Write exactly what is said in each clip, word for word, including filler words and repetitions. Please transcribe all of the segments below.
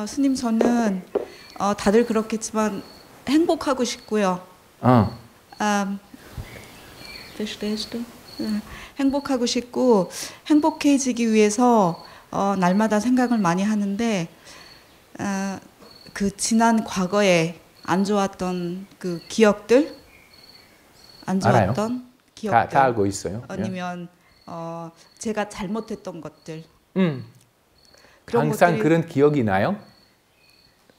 아, 스님 저는 어, 다들 그렇겠지만 행복하고 싶고요. 아. 아, 행복하고 싶고 행복해지기 위해서 어, 날마다 생각을 많이 하는데 어, 그 지난 과거에 안 좋았던 그 기억들, 안 좋았던 알아요? 기억들 다, 다 알고 있어요. 아니면 어, 제가 잘못했던 것들. 음. 그런 항상 그런 기억이 나요?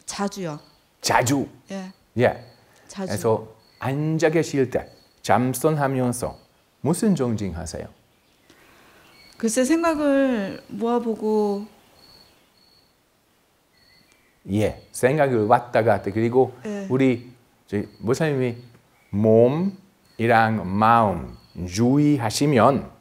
자주요. 자주. 예. 예. 자주. 그래서 앉아 계실 때 잠선 하면서 무슨 정진하세요? 글쎄 생각을 모아보고. 예, 생각을 왔다 갔다. 그리고 예. 우리 모사님이 몸이랑 마음 주의하시면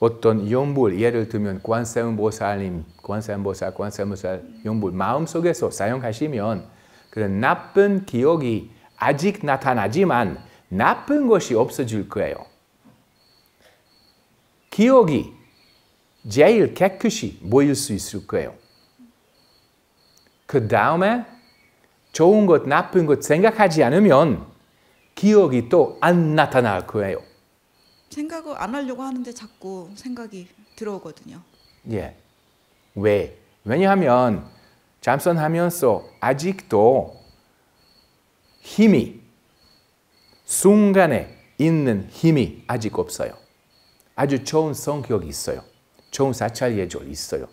어떤 용불, 예를 들면 관세음보살님, 관세음보살, 관세음보살 용불 마음속에서 사용하시면 그런 나쁜 기억이 아직 나타나지만 나쁜 것이 없어질 거예요. 기억이 제일 깨끗이 보일 수 있을 거예요. 그 다음에 좋은 것, 나쁜 것 생각하지 않으면 기억이 또 안 나타날 거예요. 생각을 안 하려고 하는데 자꾸 생각이 들어오거든요. 예. 왜? 왜냐하면 잠선 하면서 아직도 힘이, 순간에 있는 힘이 아직 없어요. 아주 좋은 성격이 있어요. 좋은 사찰 예절 있어요.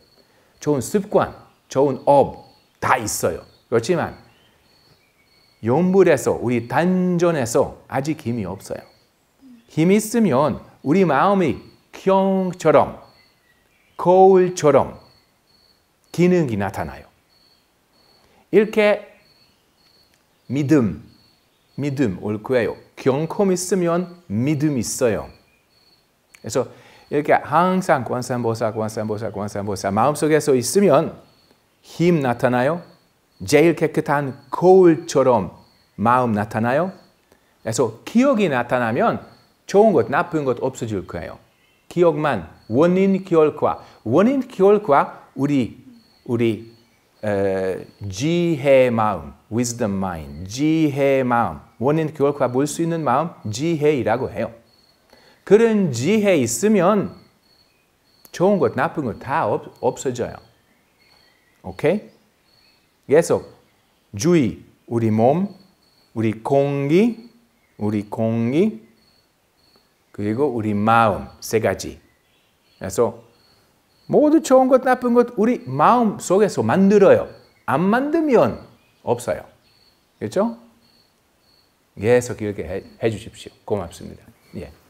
좋은 습관, 좋은 업 다 있어요. 그렇지만 용불에서 우리 단전에서 아직 힘이 없어요. 힘이 있으면 우리 마음이 경처럼, 거울처럼 기능이 나타나요. 이렇게 믿음, 믿음 올 거예요. 경험 있으면 믿음 있어요. 그래서 이렇게 항상 관세음보살, 관세음보살, 관세음보살 마음속에서 있으면 힘 나타나요. 제일 깨끗한 거울처럼 마음 나타나요. 그래서 기억이 나타나면 좋은 것, 나쁜 것 없어질 거예요. 기억만 원인 결과, 원인 결과 우리 우리 어, 지혜 마음, wisdom mind, 지혜 마음, 원인 결과 볼 수 있는 마음 지혜이라고 해요. 그런 지혜 있으면 좋은 것, 나쁜 것 다 없어져요. 오케이? 계속 주의, 우리 몸, 우리 공기, 우리 공기. 그리고 우리 마음 세 가지. 그래서 모두 좋은 것, 나쁜 것 우리 마음 속에서 만들어요. 안 만들면 없어요. 그렇죠? 계속 이렇게 해, 해 주십시오. 고맙습니다. 예.